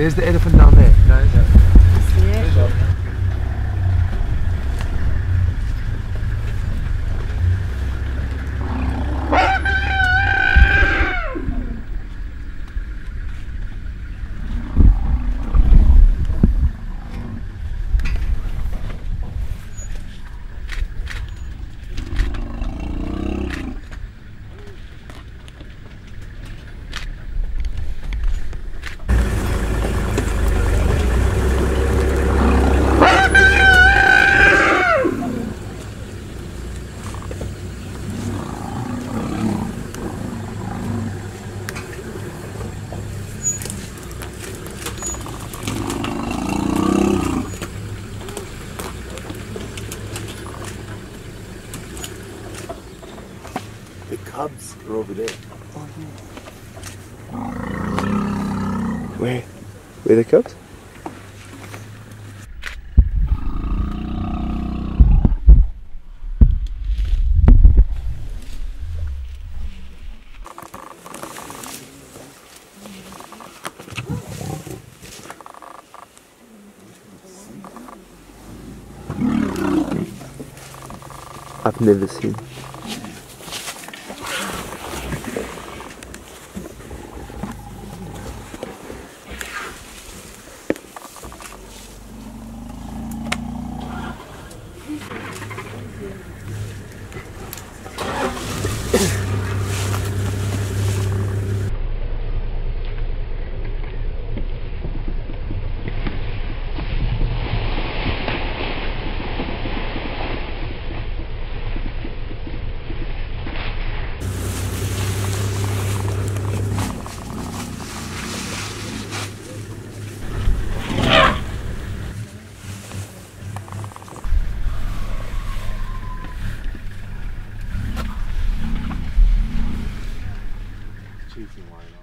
There's the elephant down there, guys. Yeah. See it? The cubs are over there. Oh, yeah. Where? Where the cubs? I've never seen. Why not?